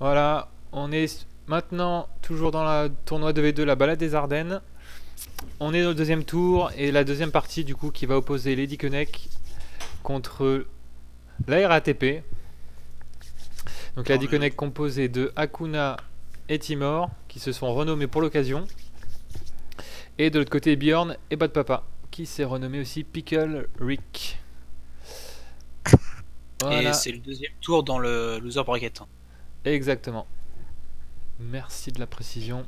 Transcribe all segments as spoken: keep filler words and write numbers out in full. Voilà, on est maintenant toujours dans le tournoi deux v deux, la balade des Ardennes. On est dans le deuxième tour et la deuxième partie du coup qui va opposer Lady Koenig contre la R A T P. Donc la Lady Koenig composée de Hakuna et Timor qui se sont renommés pour l'occasion. Et de l'autre côté Bjorn et Badpapa qui s'est renommé aussi Pickle Rick. Voilà. Et c'est le deuxième tour dans le loser bracket. Exactement. Merci de la précision.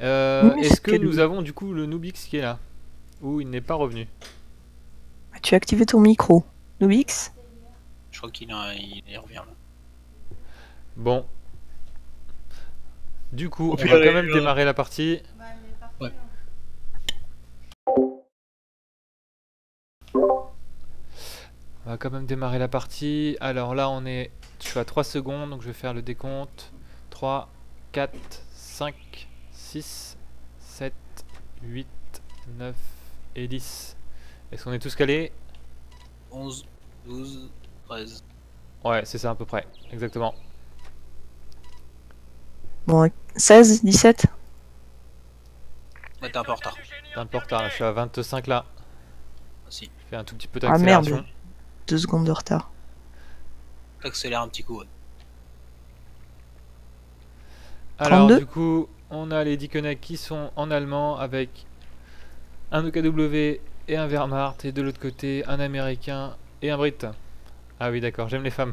Euh, Est-ce que nous avons du coup le Nubix qui est là? Ou il n'est pas revenu? Tu as activé ton micro, Nubix? Je crois qu'il revient là. Bon. Du coup, on, on va quand même démarrer la partie. Bah, elle est partie ouais. On va quand même démarrer la partie. Alors là, on est... je suis à trois secondes, donc je vais faire le décompte. trois, quatre, cinq, six, sept, huit, neuf et dix. Est-ce qu'on est tous calés? Onze, douze, treize. Ouais, c'est ça à peu près, exactement. Bon, seize, dix-sept. Ouais, t'es un peu en retard. T'es un peu en retard, là, je suis à vingt-cinq là. Si. Fais un tout petit peu d'accélération. Ah merde, deux secondes de retard. Accélère un petit coup. Ouais. Alors trente-deux. Du coup, on a les Lady Koenig qui sont en allemand avec un O K W et un Wehrmacht, et de l'autre côté un américain et un brit. Ah oui d'accord, j'aime les femmes.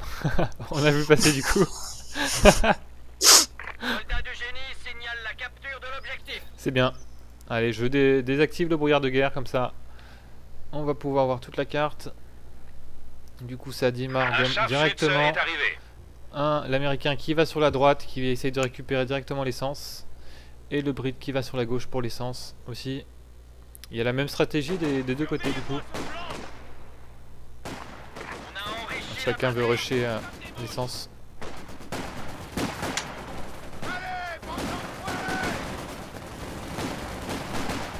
On a vu passer du coup. C'est bien. Allez, je dé désactive le brouillard de guerre, comme ça on va pouvoir voir toute la carte. Du coup ça démarre directement. Un, l'américain qui va sur la droite, qui essaye de récupérer directement l'essence. Et le brit qui va sur la gauche pour l'essence aussi. Il y a la même stratégie des, des deux côtés du coup. Chacun veut rusher euh, l'essence.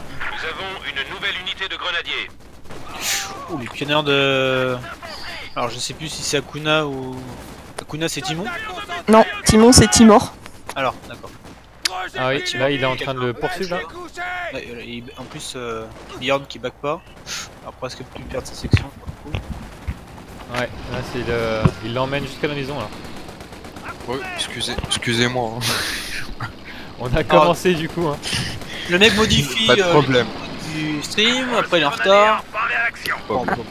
Nous avons une nouvelle unité de grenadiers. Ouh, les pionniers de... Alors je sais plus si c'est Hakuna ou... Hakuna c'est Timon? Non, Timon c'est Timor. Alors, d'accord. Ah oui, là il est en train de le poursuivre là. En plus, euh, Bjorn qui back pas. Alors presque plus perdre sa section. Ouais, là c'est le... il l'emmène jusqu'à la maison là. Ouais, excusez, excusez-moi. Hein. On a commencé ah, du coup. Hein. Le mec modifie pas de problème. Euh, du stream, après il est en retard. Bon, bon,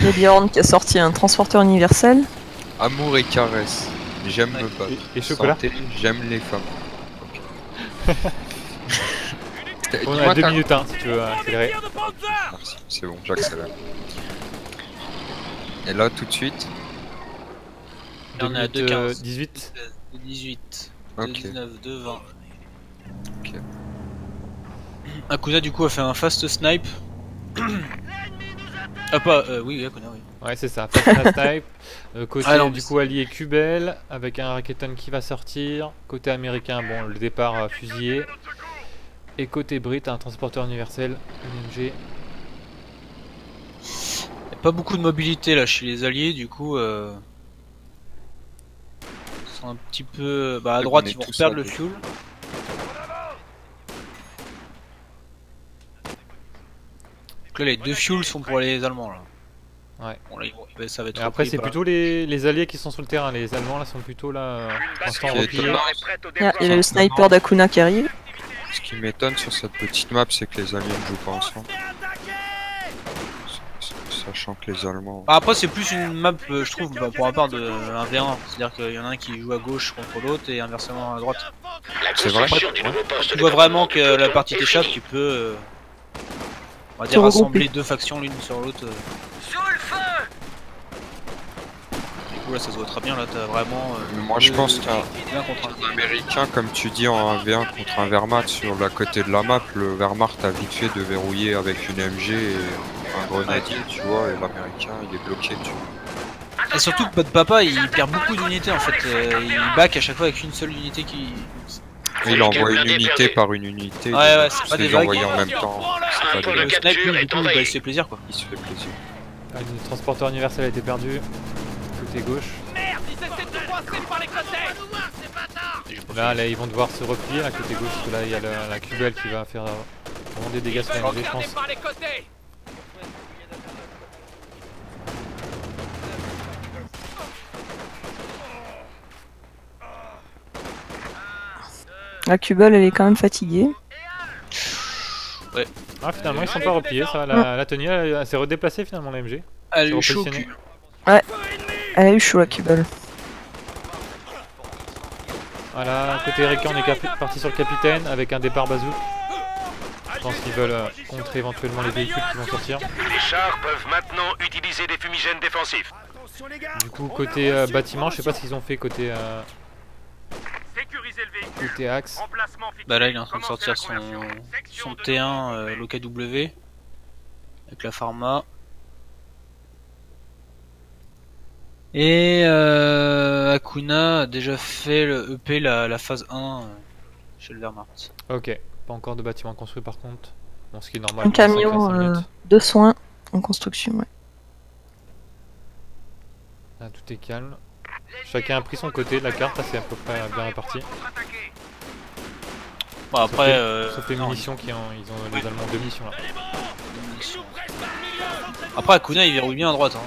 le Bjorn qui a sorti un transporteur universel. Amour et caresse, j'aime ouais. me battre. Et, et chocolat. J'aime les femmes. Okay. On a deux minutes hein, si tu veux accélérer. Merci, c'est bon, j'accélère. Et là tout de suite. Là, on est à deux quinze, dix-huit, dix-huit, okay. deux dix-neuf, deux vingt. Ok. Hakuna du coup a fait un fast snipe. Ah pas, euh, oui, Hakuna, oui. Ouais, c'est ça, fast snipe. Euh, côté ah, non, du coup allié Kubel, avec un Raketon qui va sortir. Côté américain, bon, le départ euh, fusillé. Et côté brit, un transporteur universel, une M G. Y a pas beaucoup de mobilité là chez les alliés, du coup. Euh... Ils sont un petit peu. Bah à droite, ils vont perdre le fuel. Donc là, les deux fuels sont pour les Allemands là. Ouais. Bon, là, ça va être après c'est plutôt les, les alliés qui sont sur le terrain, les Allemands là sont plutôt là en temps repliés. Et le sniper d'Hakuna qui arrive. Ce qui m'étonne sur cette petite map c'est que les alliés ne jouent pas ensemble. Sachant que les Allemands... Bah, après c'est plus une map je trouve bah, pour la part de un v un, c'est-à-dire qu'il y en a un qui joue à gauche contre l'autre et inversement à droite. C'est vrai. Après, tu vois vraiment que la partie t'échappe, tu peux... Euh, on va dire rassembler deux factions l'une sur l'autre. Euh. Là, ça se voit très bien, là t'as vraiment... Euh, Mais moi je pense qu'un américain, comme tu dis, en un v un contre un Wehrmacht sur la côté de la map, le Wehrmacht a vite fait de verrouiller avec une M G et un grenadier, tu vois, et l'américain il est bloqué, tu vois. Et surtout que Badpapa il perd beaucoup d'unités en fait, euh, il back à chaque fois avec une seule unité qui... Et il envoie une unité par une unité, ouais, ouais, c'est pas des envoyés en même temps, c'est pas des vagues. Et du coup bah, il se fait plaisir quoi. Il se fait plaisir. Le transporteur universel a été perdu. Côté gauche. Merde, il s'est Là, là, ils vont devoir se replier à côté gauche, parce que là, il y a la, la cubelle qui va faire vraiment des dégâts sur la M G, je pense. La cubelle, elle est quand même fatiguée. Ouais. Ah, finalement, ils sont pas repliés, ça. La, ouais. la tenue, elle, elle s'est redéplacée finalement, la M G. Elle a eu chaud au cul. Ouais. Elle a eu chaud, la cubelle. Voilà, côté Rican, on est parti sur le capitaine avec un départ bazouk. Je pense qu'ils veulent euh, contrer éventuellement les véhicules qui vont sortir. Les chars peuvent maintenant utiliser des fumigènes défensifs. Du coup, côté euh, bâtiment, je sais pas ce qu'ils ont fait côté. Euh... Le T-Axe. Bah là il est en train de sortir son, son T un, euh, l'O K W, avec la Pharma. Et euh, Hakuna a déjà fait le E P, la, la phase un, euh, chez le Wehrmacht. Ok, pas encore de bâtiment construit par contre. Bon, ce qui est normal. Un camion euh, de soins en construction, ouais. Là tout est calme. Chacun a pris son côté de la carte, c'est à peu près bien réparti. Bon, après, sauf les, euh, sauf les munitions qui ont, ils ont les Allemands deux missions là. Après, Hakuna il verrouille bien à droite. Hein.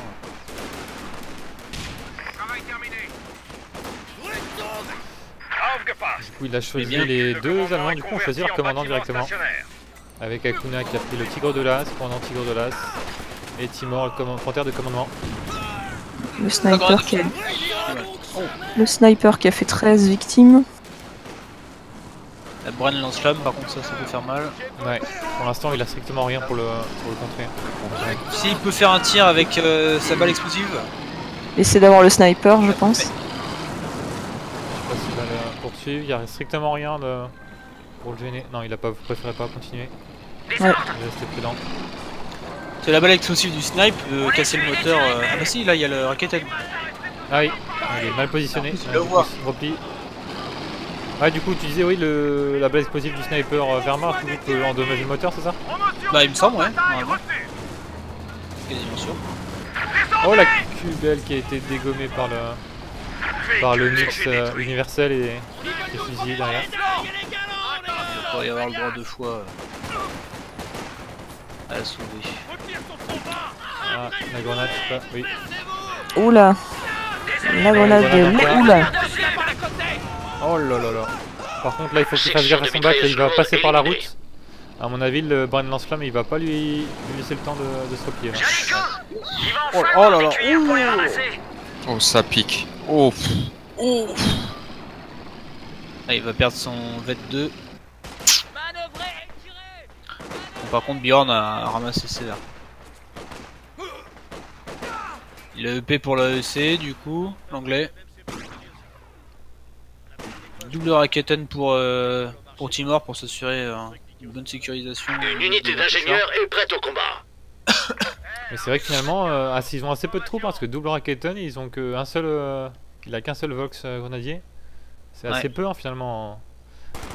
Du coup, il a choisi les deux Allemands, du coup, on choisit leur commandant directement. Avec Hakuna qui a pris le Tigre de l'As, commandant Tigre de l'As, et Timor, le commentaire de commandement. Le sniper, qui a... le sniper qui a fait treize victimes. La Bran lance flamme, par contre, ça, ça peut faire mal. Ouais, pour l'instant, il a strictement rien pour le, pour le contrer. Ouais. Si, il peut faire un tir avec euh, sa balle explosive. Essayer d'avoir le sniper, je pense. Je sais pas s'il va le poursuivre, il n'y a strictement rien de... pour le gêner. Non, il a pas préféré pas continuer. Ouais. Il restait prudent. C'est la balle explosive du snipe, euh, casser le moteur. Euh... Ah bah si, là il y a le racket. Ah oui, il est mal positionné. Ah, le coup, repli. Ah du coup tu disais oui le la balle explosive du sniper euh, Wehrmacht peut endommager le moteur, c'est ça? Bah il me semble, ouais. Quasiment sûr. Oh la cubelle qui a été dégommée par le par le mix euh, universel et les fusils derrière. Il pourrait y avoir le droit de choix. Euh... à la soulever. Ah, la grenade, je sais pas, oui. Oula. La grenade de oula. Oh là là là. Par contre, là, il faut qu'il fasse gaffe à son bac, là, il va passer par la route. À mon avis, le brin de lance-flamme, il va pas lui, lui laisser le temps de, de se replier. Là. Oh, oh là là. Ouh. Oh, ça pique. Oh. Oh. Là, il va perdre son V deux. Par contre, Bjorn a ramassé ses armes. Il a E P pour l'A E C, du coup, l'anglais. Double racketen pour, euh, pour Timor pour s'assurer euh, une bonne sécurisation. Une unité d'ingénieurs est prête au combat. Mais c'est vrai que finalement, euh, ah, ils ont assez peu de troupes hein, parce que double racketen, ils ont qu'un seul. Euh, il a qu'un seul Vox euh, grenadier. C'est assez ouais. peu hein, finalement. En,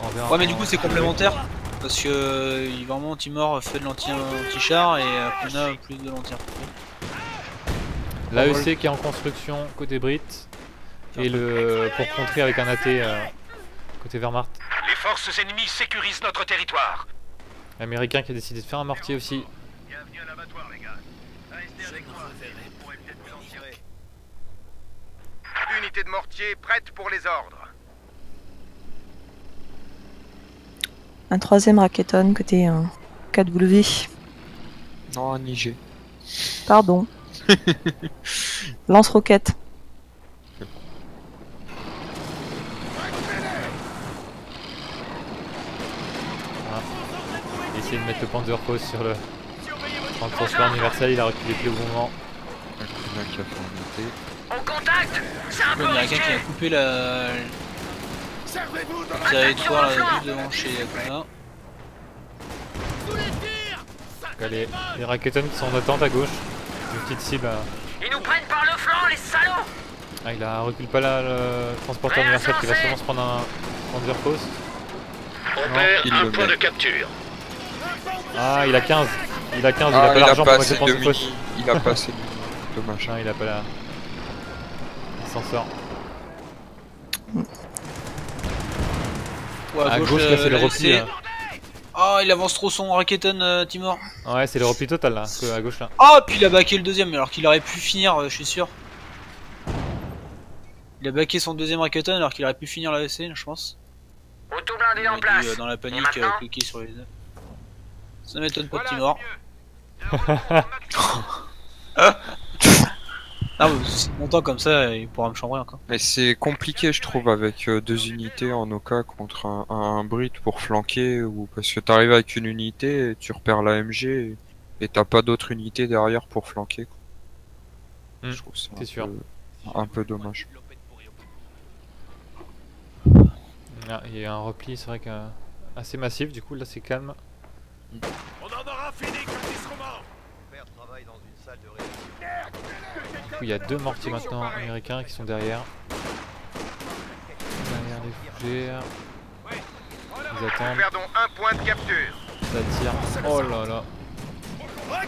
en ouais, en, mais du coup, c'est complémentaire. Parce que euh, vraiment Timor fait de l'anti-char et Hakuna plus de l'anti-artillerie. L'A E C qui est en construction côté Brit et le pour contrer avec un A T euh, côté Wehrmacht. Les forces ennemies sécurisent notre territoire. L'américain qui a décidé de faire un mortier aussi. Bienvenue à l'abattoir les gars. A S D avec moi, vous pourrez peut-être vous en tirer. Unité de mortier prête pour les ordres. Un troisième raqueton côté euh, O K W. Non, un I G. Pardon. Lance-roquette. Ah. Essayez de mettre le Panzerfaust sur le transport universel, il a reculé plus au bon moment. En contact. Il y a quelqu'un qui a coupé la... C'est toi là juste devant chez Hakuna. Les, les racketons qui sont en attente à gauche. Une petite cible. À... Ils nous prennent par le flanc les salauds. Ah il a recule pas là le transporteur universel qui va sûrement se prendre un Panzerfaust. On perd un point de capture. Ah il a quinze. Il a quinze, ah, il a pas l'argent pour mettre le Panzerfaust. Il a pas assez de dommage. Non il a pas la... Il s'en sort. Ouais, à, à gauche, gauche euh, là c'est le repli. Là. Oh, il avance trop son Raketen euh, Timor. Ouais, c'est le repli total là, à gauche là. Oh, puis il a backé le deuxième alors qu'il aurait pu finir, euh, je suis sûr. Il a backé son deuxième Raketen alors qu'il aurait pu finir la A E C, je pense. Auto-blindé en place. Dû, euh, dans la panique, euh, cliquer sur les deux. Ça m'étonne pas, voilà, Timor. Ah, si longtemps comme ça, il pourra me chambrer encore. Mais c'est compliqué, je trouve, avec euh, deux unités en O K contre un, un, un Brit pour flanquer, ou parce que t'arrives avec une unité, et tu repères la M G et t'as pas d'autres unités derrière pour flanquer. Quoi. Mmh, je trouve que c'est un, sûr. Peu, un peu dommage. Ah, il y a un repli, c'est vrai que euh, assez massif. Du coup, là, c'est calme. Mmh. On en aura fini avec le discours. Faire travail dans une salle de réunion. Du coup, il y a deux mortiers maintenant américains qui sont derrière. Derrière les fougères. Ils attendent. Perdons un point de capture. Ça tire. Oh là là.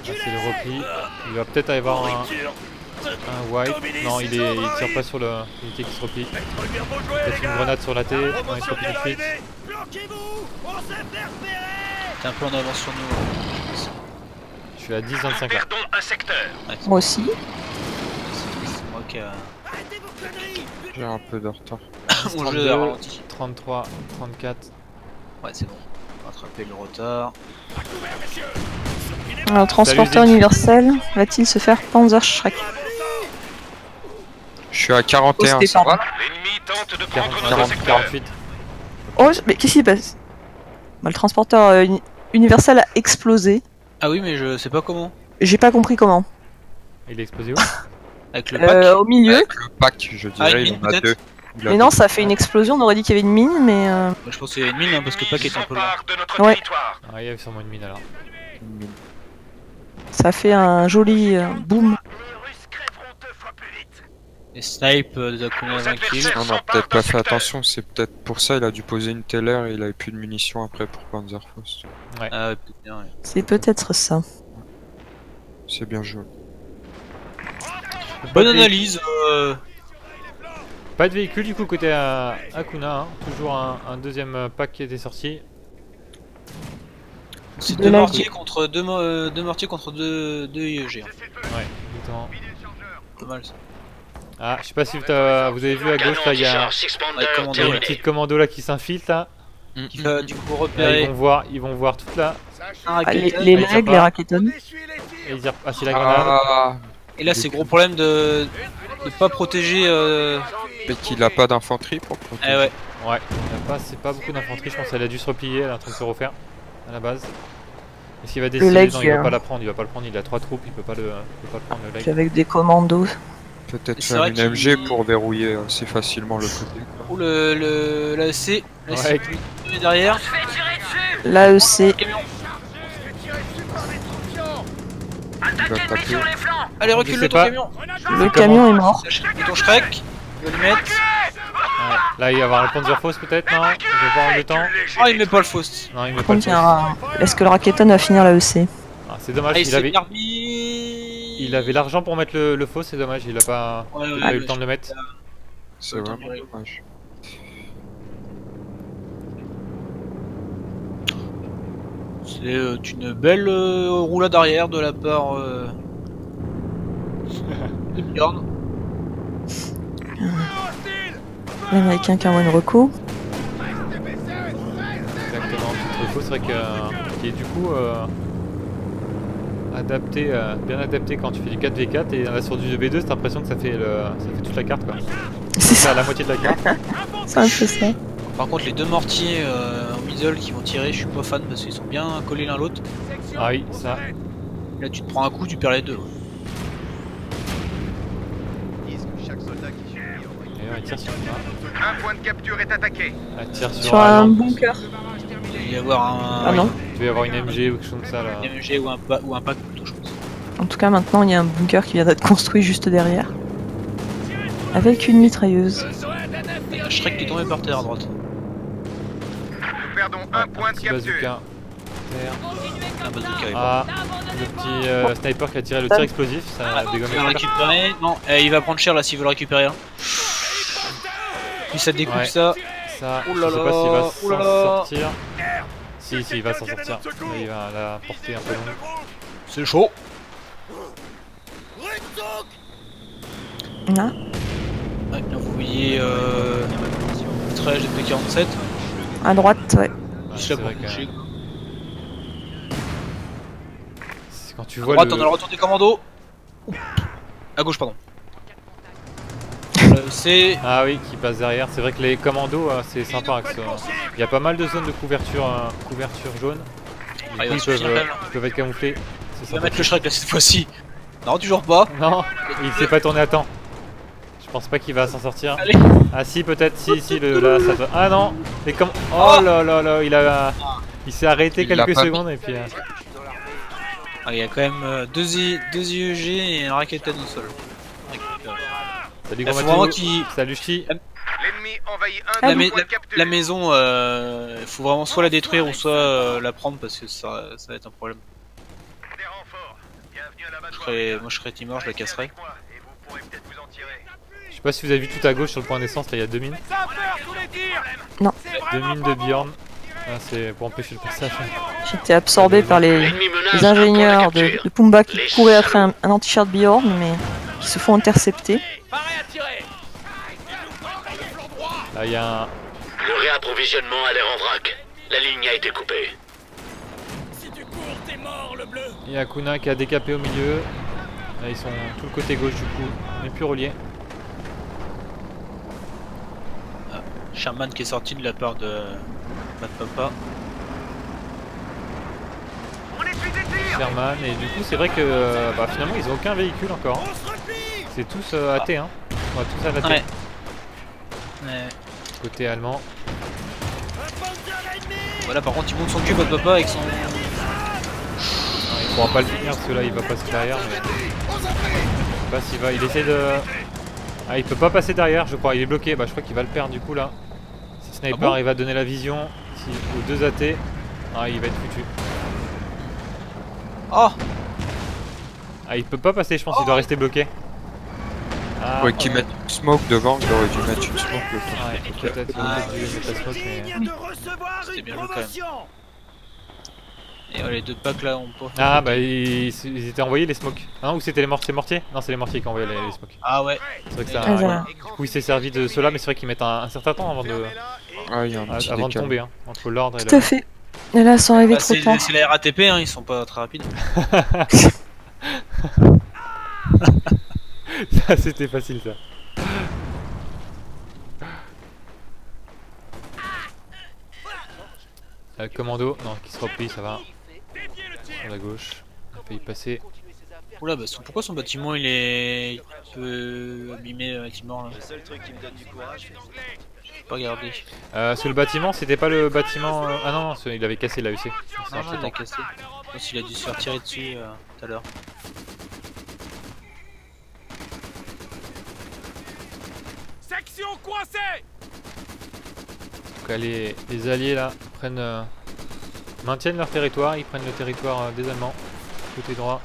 C'est le repli. Il va peut-être aller voir un, un white. Non, il, est, il tire pas sur l'unité qui se replie. Peut-être une grenade sur la T. Non, il se replie tout de suite. T'es un peu en avance sur nous. Je suis à dix vingt-cinq là. Ouais. Moi aussi. J'ai un peu de retard. Mon jeu a ralenti. trente-trois, trente-quatre. Ouais, c'est bon. Rattraper le retard. Alors, transporteur universel va-t-il se faire Panzerschreck? Je suis à quarante et un. Ça va? L'ennemi tente de prendre notre secteur. Oh, mais qu'est-ce qui se passe? Bah, le transporteur euh, universel a explosé. Ah oui, mais je sais pas comment. J'ai pas compris comment. Il a explosé où? Avec le pack. Euh, au milieu. Avec le pack, je dirais, ah, il mine, en a deux. Il mais a non, deux. Ça fait une explosion, on aurait dit qu'il y avait une mine, mais... Euh... Bah, je pense qu'il y avait une mine, hein, parce que le pack est un peu loin. Ouais. Ah, il y avait sûrement une mine, alors. Une mine. Ça fait un joli euh, boom. Les snipes euh, de Hakuna-Matata. Non, non, peut-être pas fait attention, c'est peut-être pour ça, il a dû poser une télère et il avait plus de munitions après pour Panzerfaust. Ouais. Ah, ouais, ouais. C'est peut-être ça. C'est bien joué. Bonne pas analyse. Euh... Pas de véhicule du coup côté à Hakuna, hein. Toujours un, un deuxième pack qui était sorti. C'est deux, deux mortiers contre deux, euh, deux mortiers contre deux, deux I E G. Hein. Ouais, exactement. Pas mal ça. Ah, je sais pas si as, vous avez vu à gauche là, il y a un, ouais, une petite commando là qui s'infiltre là. Mm. Qui va du coup repérer. Là, ils vont voir, ils vont voir toute là. Ah, les les ah, legs, les raquettons. Ah, c'est la grenade. Ah. Et là, c'est gros problème de ne pas protéger. Euh... Mais qu'il a pas d'infanterie pour protéger. Eh ouais. Ouais, il a pas, c'est pas beaucoup d'infanterie, je pense qu'elle a dû se replier, elle est en train de se refaire à la base. Est-ce qu'il va décider? Non, il va pas la prendre, il va pas le prendre, il a trois troupes, il peut pas le, peut pas le prendre le leg. Avec des commandos. Peut-être faire une M G pour verrouiller assez facilement le côté. Ou le, le, l'A E C, l'A E C ouais. Derrière. L'A E C. Attaquez-le sur les flancs! Allez, recule le camion! Le camion est mort. Ton Shrek, il va le mettre. Ouais. Là, il va y avoir le Panzerfaust peut-être, non? Je vais voir le temps. Oh, il met pas le Faust. Non, il met pas le Faust. Est-ce que le Raketen va finir l'A E C? Ah, c'est dommage, il avait... il avait l'argent pour mettre le, le Faust, c'est dommage, il a pas, ouais, ouais, il a eu le temps de le mettre. C'est vraiment dommage. C'est une belle euh, roulade arrière de la part euh, de Bjorn. L'américain qui envoie une reco. Exactement, une reco, c'est vrai que, euh, qui est du coup euh, adapté, euh, bien adapté quand tu fais du quatre v quatre et là sur du deux v deux, t'as l'impression que ça fait, le, ça fait toute la carte quoi. C'est ça, la moitié de la carte. C'est un peu ça. Par contre, les deux mortiers euh, en middle qui vont tirer, je suis pas fan parce qu'ils sont bien collés l'un l'autre. Ah oui, ça. Là, tu te prends un coup, tu perds les deux. Ouais. Et ouais, tire sur un. Un point de capture est attaqué. Ah, tire sur, sur un, un bunker. Il va y avoir un. Ah non. Il va y avoir une M G ou quelque chose comme ça là. Une M G ou un, pa ou un pack plutôt, je pense. En tout cas, maintenant, il y a un bunker qui vient d'être construit juste derrière. Avec une mitrailleuse. Shrek qui est tombé par terre à droite. Nous perdons un point de capture. Ah, le petit euh, sniper qui a tiré le tir explosif, ça a dégommé. Il va le récupérer. Non, euh, il va prendre cher là s'il veut le récupérer. Hein. Puis ça découpe ouais. ça. ça. Oh là là, je sais pas s'il va s'en sortir. Si, si, il va s'en sortir. Mais il va la porter un peu loin. C'est chaud. Non. Ouais, vous voyez euh, treize et quarante-sept. À droite, ouais. Juste là pour toucher. Quand tu vois à droite, le... on a le retour des commandos. Ouh. À gauche, pardon. C'est... Ah oui, qui passe derrière. C'est vrai que les commandos, c'est sympa. Il y a pas mal de zones de couverture, couverture jaune. Ah, ils, peuvent, ils peuvent être camouflés. Il va mettre le Shrek là cette fois-ci. Non, toujours pas. Non, il s'est pas tourné à temps. Je pense pas qu'il va s'en sortir. Allez. Ah si, peut-être. Si, si, le, là, ça doit... Ah non. Et comme... Oh là là là, il a... Il s'est arrêté il quelques secondes et puis... Euh... Ah, il y a quand même deux, I... deux I E G et une raquette dans le sol. Salut Grand Mathieu, qui... salut Ch'ti. La, me... la... la maison, il euh... faut vraiment soit la détruire ou soit euh, la prendre parce que ça, ça va être un problème. Je serais... Moi je serais Timor, je la casserais. Je sais pas si vous avez vu tout à gauche sur le point d'essence, là il y a deux mines. Non. Deux mines de Bjorn. Ah, c'est pour empêcher le passage. J'étais absorbé par les, les ingénieurs de, de Pumba qui couraient après un, un anti-shirt Bjorn, mais qui se font intercepter. Là, il y a un... Le réapprovisionnement a l'air en vrac. La ligne a été coupée. Il y a Kuna qui a décapé au milieu. Là, ils sont tout le côté gauche du coup. On n'est plus reliés. Ah, Sherman qui est sorti de la part de... Badpapa. Sherman, et du coup c'est vrai que bah, finalement ils ont aucun véhicule encore. C'est tous euh, athées hein. On va tous abattre. Ouais. Ouais. Côté allemand. Voilà par contre il monte son cul Badpapa avec son... Non, il pourra pas le finir parce que là il va passer derrière. Mais... Je sais pas s'il va, il essaie de... Ah il peut pas passer derrière je crois, il est bloqué, bah je crois qu'il va le perdre du coup là. Sniper, ah bon il va donner la vision si, aux deux athées. Ah, il va être foutu. Oh ah, il peut pas passer, je pense, oh il doit rester bloqué. Ah, ouais, qui met une smoke devant, il aurait dû mettre une smoke. Ah, ouais, peut-être ah, peut ouais. dû mettre la smoke, mais. C'était bien le cas. Et oh, les deux packs là, on peut. Ah, bah, ils, ils étaient envoyés les smokes. Hein, ou c'était les mortiers mortiers? Non, c'est les mortiers qui envoyaient les, les smokes. Ah, ouais. C'est vrai que ça. Ah, voilà. Du coup, il s'est servi de cela, mais c'est vrai qu'ils mettent un, un certain temps avant de, ah, y a un à, avant de tomber, hein, entre l'ordre et la. Tout à fait. Et là, ils sont arrivés bah, trop tard. C'est la R A T P, hein, ils sont pas très rapides. Ça, c'était facile, ça. Euh, commando, non, qui se replie, ça va. Sur la gauche, on peut y passer. Oula, bah son, pourquoi son bâtiment il est il peut abîmer le bâtiment là? Je peux pas regarder. Euh, parce que le bâtiment, c'était pas le bâtiment. Euh... Ah non, non, il avait cassé l'A E C. Non, non, il l'a cassé. Je pense qu'il a dû se faire tirer dessus euh, tout à l'heure. Section coincée! Donc, les, les alliés là prennent. Euh... maintiennent leur territoire, ils prennent le territoire des Allemands, côté droit.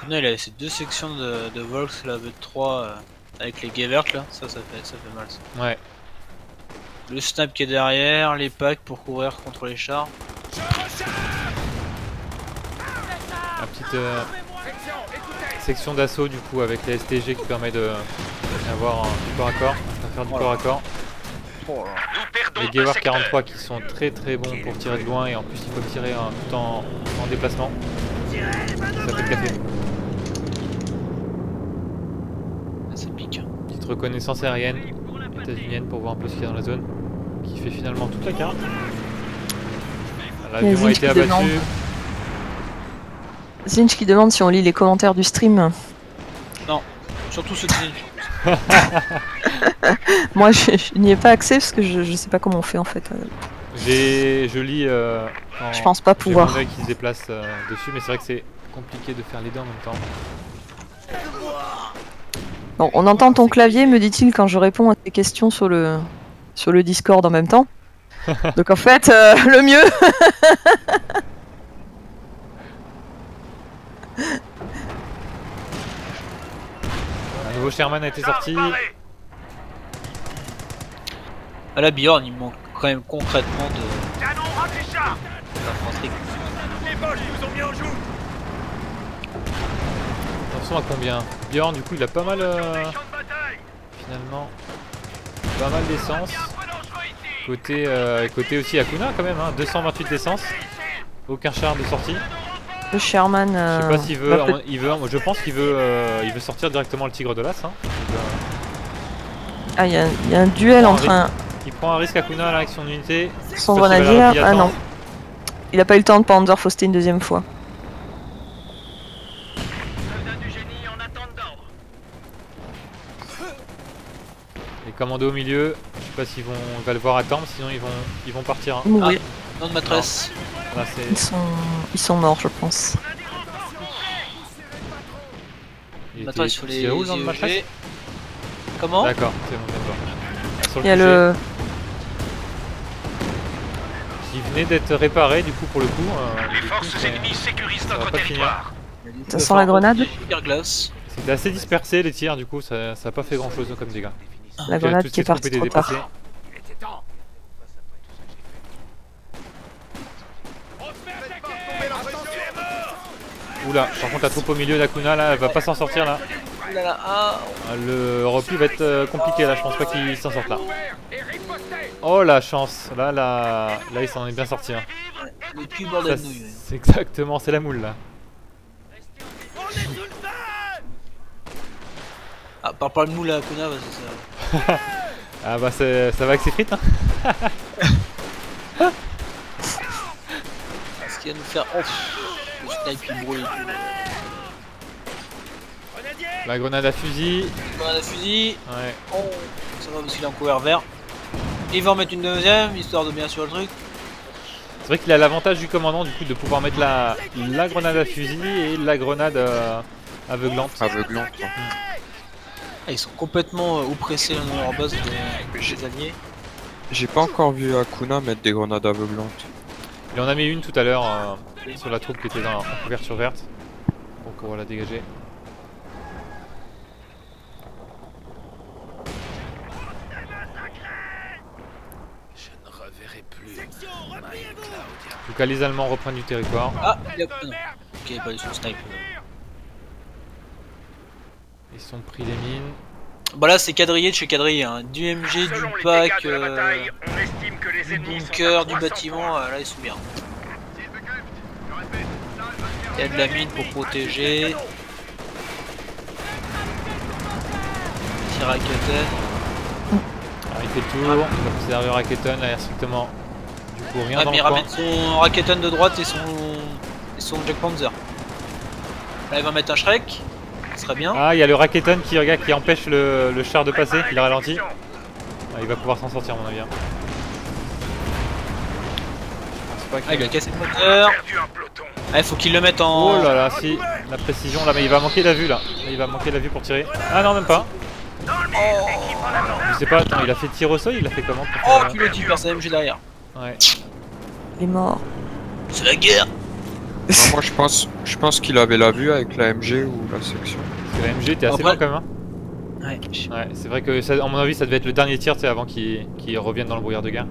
Kuna il a ces deux sections de, de Volks, la V trois euh, avec les Gewerk là, ça ça fait, ça fait mal ça. Ouais. Le snap qui est derrière, les packs pour courir contre les chars. La petite euh, section d'assaut du coup avec les S T G qui permet de d'avoir un corps à corps, de faire du corps à corps. Les Gewehr quarante-trois qui sont très très bons pour tirer de loin et en plus il faut tirer hein, tout en, en déplacement. Ça fait le café. Ça pique. Petite reconnaissance aérienne états-unienne pour voir un peu ce qu'il y a dans la zone. Qui fait finalement toute la carte. L'avion a été abattu. Demande... Zinch qui demande si on lit les commentaires du stream. Non, surtout ceux de Zinch. Moi je, je n'y ai pas accès parce que je, je sais pas comment on fait en fait. J'ai je lis euh, en, je pense pas pouvoir qui se déplace euh, dessus mais c'est vrai que c'est compliqué de faire les deux en même temps. Bon on entend ton clavier me dit-il quand je réponds à tes questions sur le sur le Discord en même temps. Donc en fait euh, le mieux. Le nouveau Sherman a été sorti. À la Bjorn, il manque quand même concrètement de... Canon, d'infanterie. Les bols, ils nous ont mis en joue. Attention à combien Bjorn, du coup, il a pas mal... Euh... Finalement... Pas mal d'essence. Côté, euh, côté aussi Hakuna quand même, hein, deux cent vingt-huit d'essence. Aucun char de sortie. Le Sherman... Euh... Je sais pas s'il veut, bah, il veut... Je pense qu'il veut, euh, il veut sortir directement le Tigre de l'As. Hein. Ah, il y, y a un duel il entre un... un... Il prend un risque Hakuna là avec son unité. Son grenadier, ah non. Il a pas eu le temps de Panzerfaust une deuxième fois. Les commandos au milieu, je sais pas s'ils vont on va le voir attendre, sinon ils vont ils vont partir. Hein. Mourir. Ah, non de matrasse. Là, ils sont ils sont morts je pense. Matrasse sur les I E G. Comment? D'accord, c'est bon, d'accord. Sur le Il y a budget, le. Il venait d'être réparé du coup pour le coup. Euh, les forces coup, ennemies sécurisent notre territoire. Ça sent la grenade. C'était assez dispersé les tirs du coup, ça, ça a pas fait grand chose comme dégâts. La grenade qui est partie trop tard. Oula, par contre la troupe au milieu d'Hakuna là, elle va pas s'en sortir là. Le repli va être compliqué là, je pense pas qu'il s'en sorte là. Oh la chance, là là, là il s'en est bien sorti. Hein. C'est exactement, c'est la moule là. Ah, parle pas de moule à Hakuna, c'est ça. Ah bah ça va avec ses frites hein. Parce qu'il va nous faire off. Le snipe il brûle. La grenade à fusil. La grenade à fusil. Ouais. Oh, ça va parce qu'il est en couvert vert. Et il va en mettre une deuxième, histoire de bien sur le truc. C'est vrai qu'il a l'avantage du commandant du coup de pouvoir mettre la, la grenade à fusil et la grenade euh, aveuglante. Aveuglante. Mmh. Ah, ils sont complètement euh, oppressés dans leur base de, des alliés. J'ai pas encore vu Hakuna mettre des grenades aveuglantes. Il en a mis une tout à l'heure euh, sur la troupe qui était dans la couverture verte. Donc on va la dégager. En tout cas, les Allemands reprennent du territoire. Ah, il a... non. Ok, pas du tout snipe. Ils sont pris des mines. Bah là, c'est quadrillé de chez quadrillé. Hein. Du M G, selon du pack, euh... bataille, que les du bunker, du bâtiment. Euh, là, ils sont bien. Il y a de la mine pour protéger. Tire à Keton. Arrêtez le tour. Ah. Observeur à Keton, là, strictement. Rien ah, mais il ramène son Raketen de droite et son, et son Jack Panzer. Là il va mettre un Shrek, ce serait bien. Ah il y a le Raketen qui regarde qui empêche le, le char de passer, il ralentit. Ah, il va pouvoir s'en sortir à mon avis. Hein. Je pense pas ah, il a cassé le moteur. Ah, il faut qu'il le mette en... Oh là là si, la précision là mais il va manquer la vue là. Là il va manquer la vue pour tirer. Ah non même pas. Oh. Je sais pas, attends, il a fait tir au sol, il a fait comment pour faire... Oh tu le dis personne M G derrière. Ouais. Il est mort. C'est la guerre. Non, moi je pense je pense qu'il avait la vue avec la M G ou la section. Parce que la M G était assez loin quand même. Hein ouais. Ouais, c'est vrai que ça, à mon avis ça devait être le dernier tir avant qu'il qu'il revienne dans le brouillard de guerre.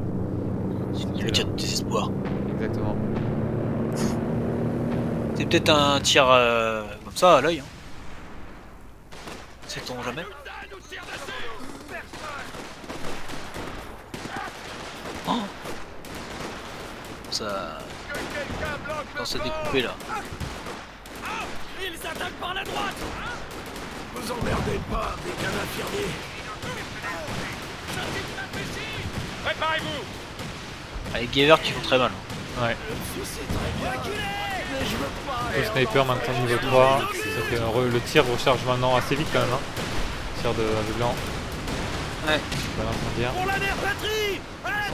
Le tir de désespoir. Exactement. C'est peut-être un tir euh, comme ça à l'œil. Hein. Sait-on jamais. Oh. Ça... Quand c'est découpé là. Ils attaquent par la droite. Vous emmerdez pas des cannes infirmiers. Préparez-vous. Avec Gewehr qui font très mal. Ouais. Le sniper maintenant niveau trois. Le tir recharge maintenant assez vite quand même. Hein. Tir de, de blanc. Ouais. On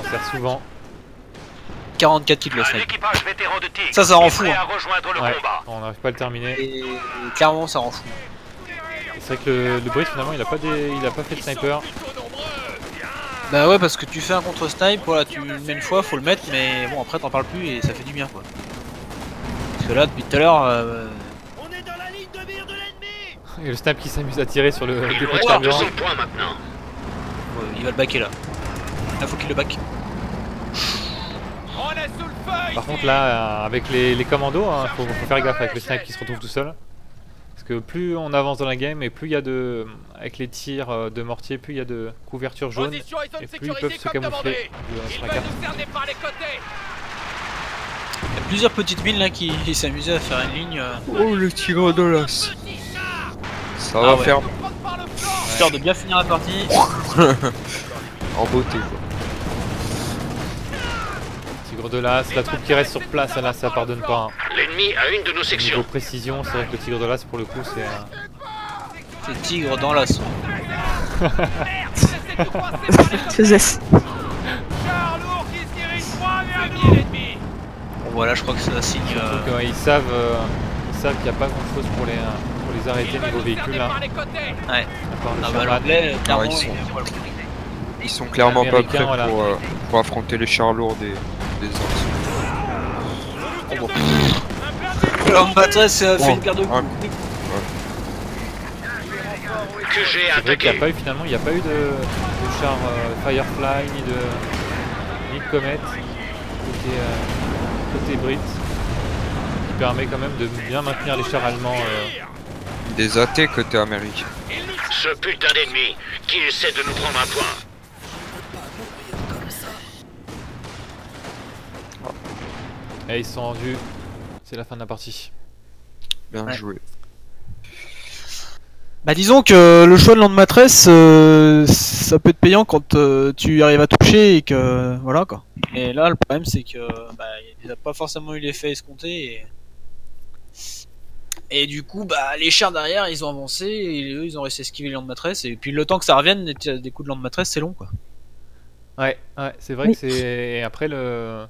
s'en sert souvent. quarante-quatre kills le snipe. Ça, ça rend fou. Hein. Ouais, on n'arrive pas à le terminer. Et clairement, ça rend fou. C'est vrai que le, le Brit finalement il a pas des, il a pas fait de sniper. Bah ouais, parce que tu fais un contre-snipe, voilà, tu le mets une fois, faut le mettre, mais bon, après t'en parles plus et ça fait du bien quoi. Parce que là, depuis tout à l'heure. Euh... Et le stab qui s'amuse à tirer sur le dépôt de carburant. deux cents points maintenant. Ouais, il va le backer là. Là faut qu'il le back. Par contre là, avec les, les commandos, hein, faut, faut faire gaffe avec le snipe qui se retrouve tout seul. Parce que plus on avance dans la game et plus il y a de... Avec les tirs de mortier, plus il y a de couverture jaune et plus ils peuvent se camoufler. Il y a plusieurs petites mines là qui, qui s'amusaient à faire une ligne. Euh... Oh le tigre de l'As. Ça ah va ouais. faire... Histoire ouais. de bien finir la partie. En beauté quoi. Tigre de l'As, la troupe qui reste sur place, là ça pardonne pas. Hein. L'ennemi a une de nos sections. Niveau précision, c'est vrai que le tigre de l'As pour le coup c'est... Euh... C'est tigre dans l'As. Bon voilà, je crois que ça signe... Euh... Donc, ouais, ils savent euh, ils savent qu'il n'y a pas grand chose pour les... Euh... les arrêter niveau véhicule là. Ouais. Ah bah anglais, ah ouais, ils, sont... ils sont clairement pas prêts voilà. pour, euh, pour affronter les chars lourds des des oh, bon. L'arme matrice euh, bon. fait une paire de coups. Que j'ai attaqué. Il y a pas eu finalement, il y a pas eu de, de char euh, Firefly ni de ni de Comet côté euh, côté Brit qui permet quand même de bien maintenir les chars allemands. Euh, Des athées côté Amérique. Ce putain d'ennemi qui essaie de nous prendre un point. Et ils sont rendus. C'est la fin de la partie. Bien ouais. joué. Bah disons que le choix de l'Andematresse, euh, ça peut être payant quand euh, tu arrives à toucher et que voilà quoi. Et là le problème c'est que bah, il a pas forcément eu l'effet escompté. Et... Et du coup, bah, les chars derrière, ils ont avancé, et eux, ils ont réussi à esquiver les landemaîtresses. Et puis le temps que ça revienne, des coups de landemaîtresse, c'est long, quoi. Ouais, ouais, c'est vrai oui. que c'est... Et après, le...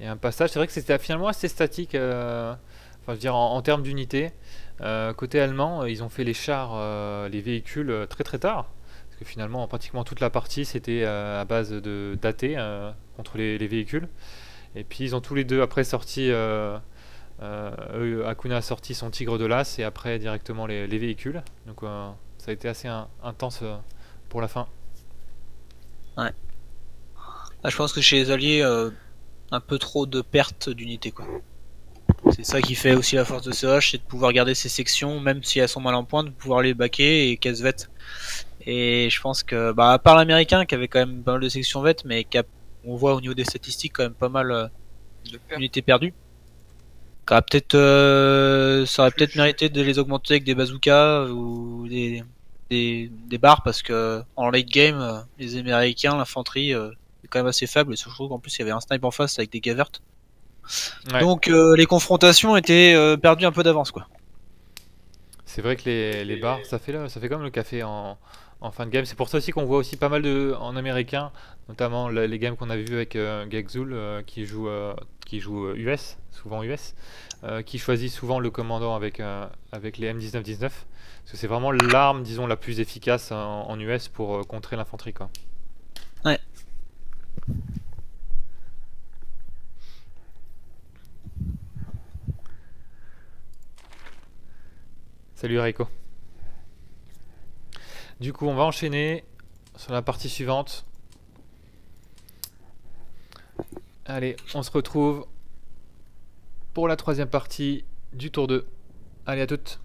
il y a un passage, c'est vrai que c'était finalement assez statique, euh... enfin, je veux dire, en, en termes d'unité. Euh, côté allemand, ils ont fait les chars, euh, les véhicules, très très tard. Parce que finalement, pratiquement toute la partie, c'était euh, à base de d'athées euh, contre les, les véhicules. Et puis, ils ont tous les deux, après, sorti... Euh... Euh, Hakuna a sorti son tigre de l'As et après directement les, les véhicules. Donc euh, ça a été assez un, intense euh, pour la fin. Ouais. Ah, je pense que chez les alliés, euh, un peu trop de pertes d'unités quoi. C'est ça qui fait aussi la force de C H, c'est de pouvoir garder ses sections, même si elles sont mal en point, de pouvoir les baquer et qu'elles se vêtent. Et je pense que, bah, à part l'américain qui avait quand même pas mal de sections vêtes, mais qui a, on voit au niveau des statistiques quand même pas mal euh, d'unités perdues. Ah, peut-être, euh, ça aurait peut-être mérité de les augmenter avec des bazookas ou des, des, des barres parce que en late game, les Américains, l'infanterie euh, est quand même assez faible et je trouve qu'en plus il y avait un snipe en face avec des gavertes. Ouais. Donc euh, les confrontations étaient euh, perdues un peu d'avance quoi. C'est vrai que les, les barres, ça fait là, ça fait comme le café en, en fin de game. C'est pour ça aussi qu'on voit aussi pas mal de en Américains, notamment les games qu'on a vu avec euh, Gagzoul euh, qui joue. Euh, qui joue U S, souvent U S, euh, qui choisit souvent le commandant avec, euh, avec les M dix-neuf dix-neuf, parce que c'est vraiment l'arme, disons, la plus efficace en, en U S pour euh, contrer l'infanterie, quoi. Ouais. Salut Rico. Du coup, on va enchaîner sur la partie suivante. Allez, on se retrouve pour la troisième partie du tour deux. Allez, à toutes.